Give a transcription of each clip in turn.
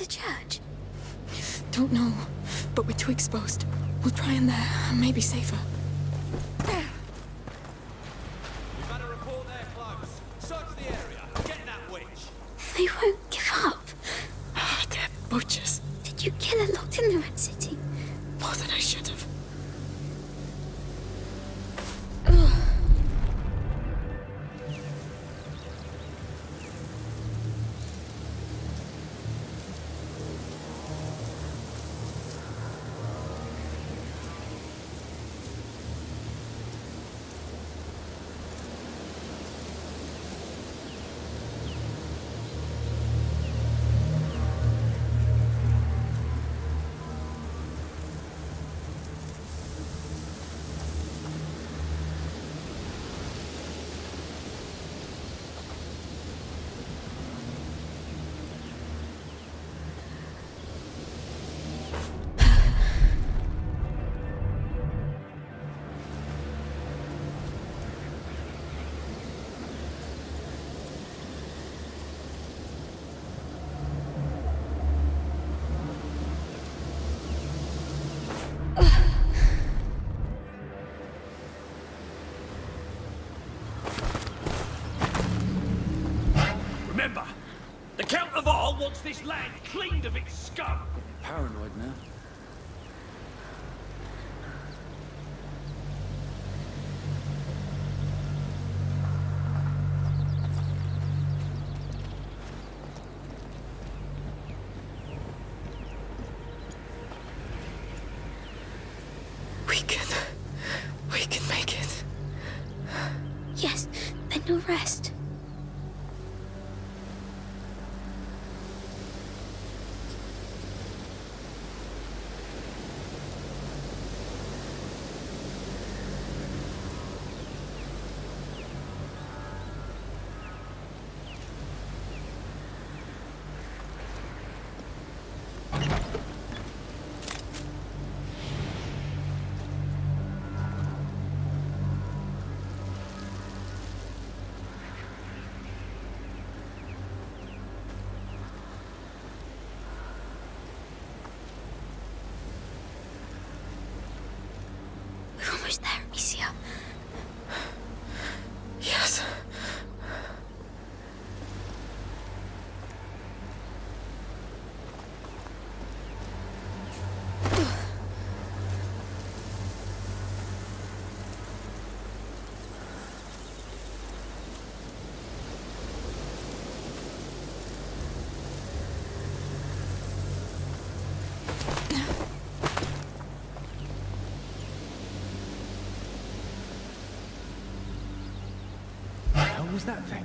is a church? Don't know, but we're too exposed. We'll try in there, maybe safer. We've had a report there close. Search the area. Get that witch. They won't give up. Ah, oh, they're butchers. Did you kill her locked in the Red City? More than I should have. Wants this land cleaned of its scum. Paranoid now. We can make it. Yes, then you'll rest. Yes. What was that thing?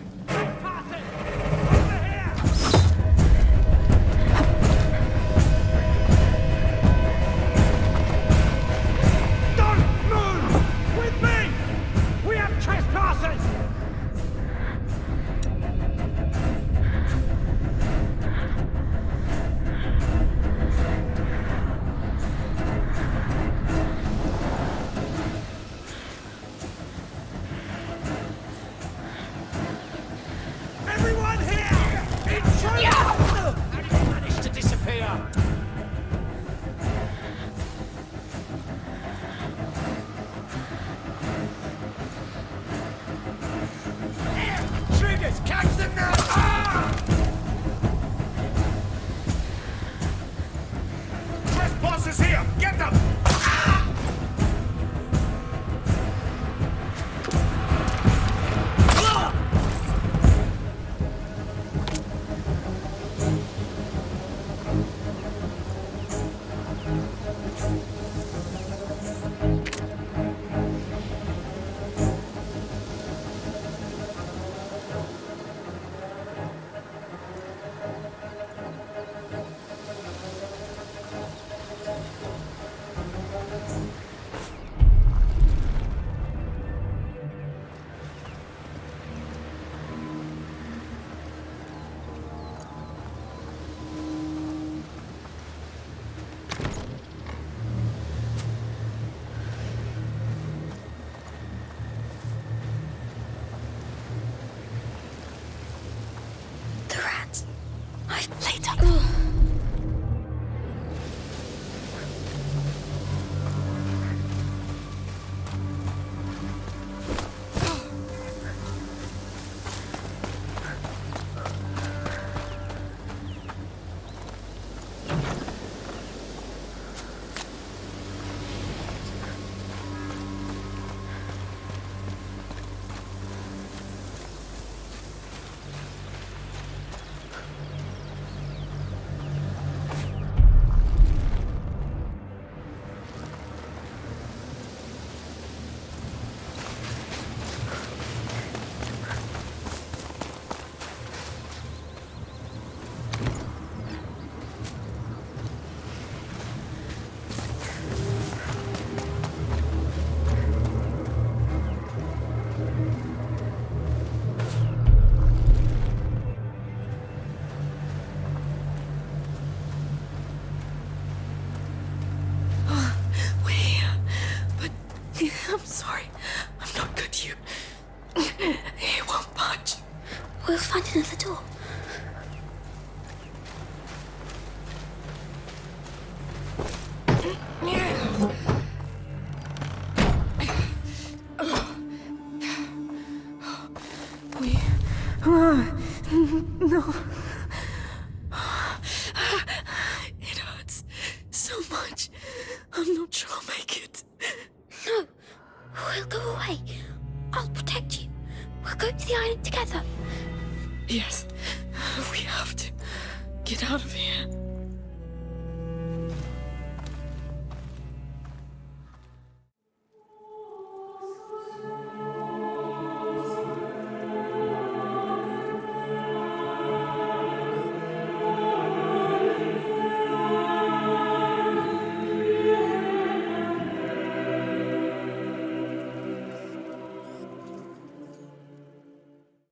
Yes, we have to get out of here.